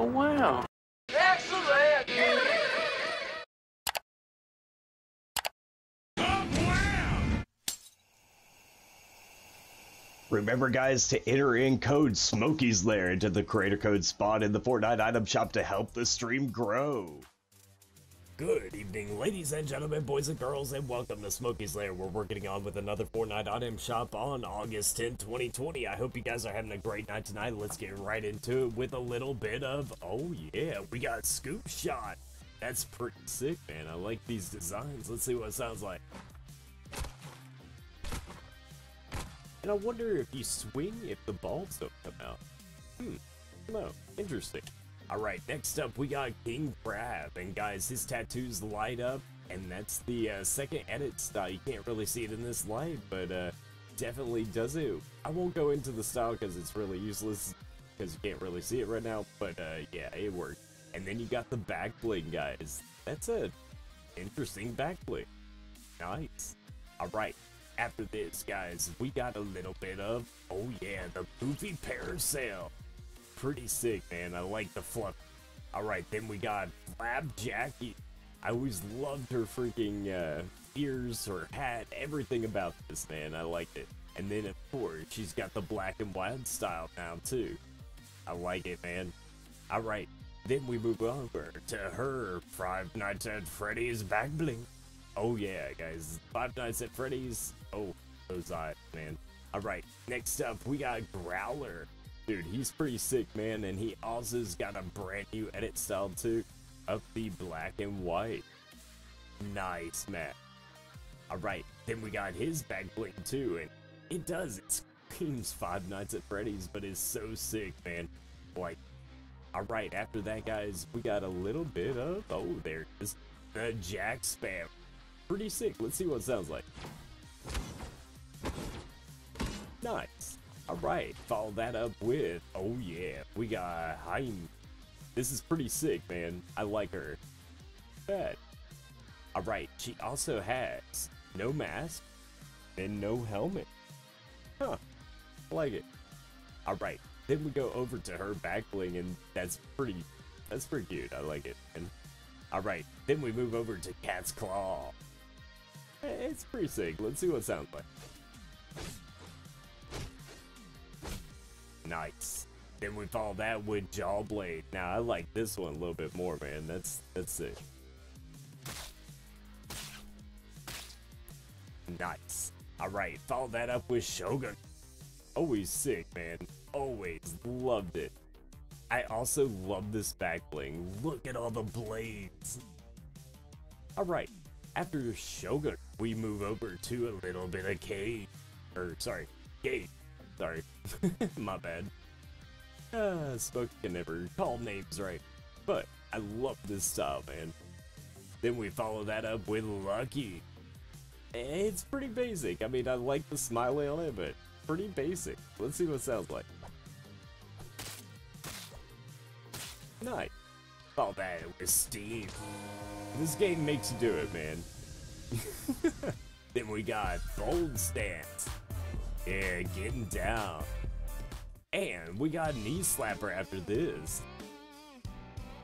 Oh, wow. Excellent! Remember, guys, to enter in code Smokey's Lair into the creator code spot in the Fortnite item shop to help the stream grow. Good evening, ladies and gentlemen, boys and girls, and welcome to Smokey's Lair, where we're getting on with another Fortnite item shop on August 10, 2020. I hope you guys are having a great night tonight. Let's get right into it with a little bit of, oh yeah, we got Scoop Shot. That's pretty sick, man. I like these designs. Let's see what it sounds like. And I wonder if you swing if the balls don't come out. No, interesting. Alright, next up we got King Brab, and guys, his tattoos light up, and that's the second edit style. You can't really see it in this light, but definitely does it. I won't go into the style because it's really useless, because you can't really see it right now, but yeah, it worked. And then you got the back bling, guys. That's a interesting back bling. Nice. Alright. After this, guys, we got a little bit of, oh yeah, the movie parasail. Pretty sick, man. I like the fluff. Alright, then we got Lab Jackie. I always loved her freaking ears, her hat, everything about this, man. I liked it. And then, of course, she's got the black and white style now, too. I like it, man. Alright, then we move over to her Five Nights at Freddy's back bling. Oh yeah, guys, Five Nights at Freddy's. Oh, those eyes, man. Alright, next up, we got Growler. Dude, he's pretty sick, man, and he also's got a brand new edit style, too, of the black and white. Nice, man. Alright, then we got his back bling, too, and it does. It screams Five Nights at Freddy's, but it's so sick, man. Like, alright, after that, guys, we got a little bit of, oh, there it is, the Jack Spam. Pretty sick. Let's see what it sounds like. Nice. Alright, follow that up with, oh yeah, we got Haim. This is pretty sick, man. I like her. Bad. Alright, she also has no mask and no helmet. Huh. I like it. Alright, then we go over to her back bling, and that's pretty cute. I like it, man. Alright, then we move over to Cat's Claw. It's pretty sick. Let's see what it sounds like. Nice. Then we follow that with Jawblade. Now I like this one a little bit more, man. That's it. Nice. Alright, follow that up with Shogun. Always sick, man. Always loved it. I also love this back bling. Look at all the blades. Alright, after Shogun, we move over to a little bit of Cage. Gate. Sorry, my bad. Smokey can never call names right, but I love this style, man. Then we follow that up with Lucky. It's pretty basic. I mean, I like the smiley on it, but pretty basic. Let's see what it sounds like. Nice. Follow that with Steve. This game makes you do it, man. Then we got Bold Stance. Yeah, getting down. And we got Knee Slapper after this.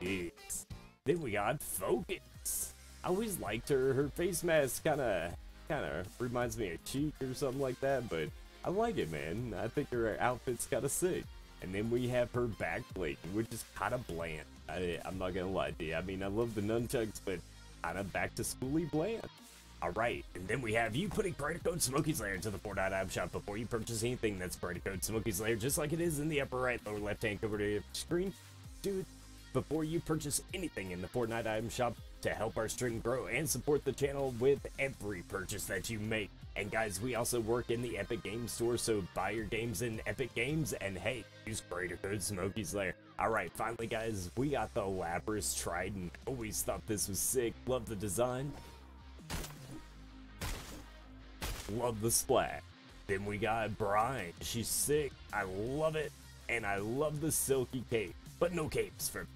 Jeez. Then we got Focus. I always liked her. Her face mask kinda reminds me of Cheek or something like that, but I like it, man. I think her outfit's kinda sick. And then we have her back plate, which is kinda bland. I'm not gonna lie to you. I mean, I love the nunchucks, but kinda back to schooly bland. Alright, and then we have you putting creator code Smokey's Lair into the Fortnite item shop before you purchase anything. That's creator code Smokey's Lair, just like it is in the upper right, lower left hand cover to your screen. Dude, before you purchase anything in the Fortnite item shop to help our stream grow and support the channel with every purchase that you make. And guys, we also work in the Epic Games Store, so buy your games in Epic Games, and hey, use creator code Smokey's Lair. Alright, finally guys, we got the Lapras Trident. Always thought this was sick, love the design. Love the splat. Then we got Brian. She's sick. I love it. And I love the silky cape. But no capes for me.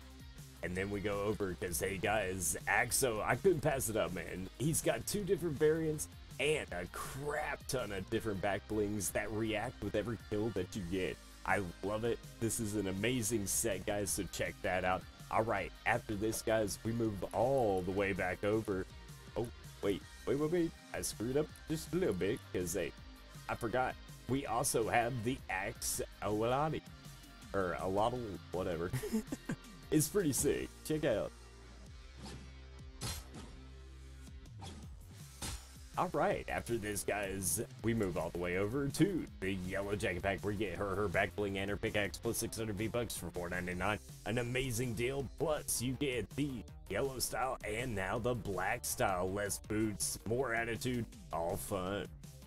And then we go over because, hey guys, Axo, I couldn't pass it up, man. He's got two different variants and a crap ton of different back blings that react with every kill that you get. I love it. This is an amazing set, guys, so check that out. Alright, after this, guys, we move all the way back over. Oh, wait. I screwed up just a little bit, because I forgot. We also have the Axe Awalani. Or a lot of whatever. It's pretty sick. Check out. Alright, after this, guys, we move all the way over to the Yellow Jacket Pack. We get her back bling and her pickaxe plus 600 V Bucks for $4.99. An amazing deal. Plus, you get the yellow style and now the black style. Less boots, more attitude, all fun.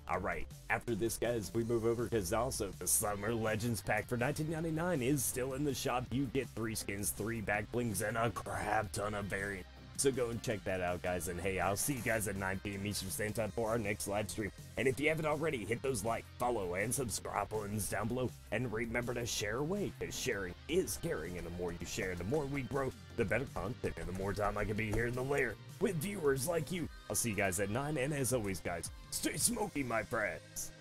Alright, after this, guys, we move over because also the Summer Legends pack for $19.99 is still in the shop. You get 3 skins, 3 back blings, and a crap ton of variants. So go and check that out, guys. And hey, I'll see you guys at 9 PM Eastern Standard Time for our next live stream. And if you haven't already, hit those like, follow, and subscribe buttons down below. And remember to share away, because sharing is caring. And the more you share, the more we grow, the better content, and the more time I can be here in the lair with viewers like you. I'll see you guys at 9, and as always, guys, stay smoky, my friends.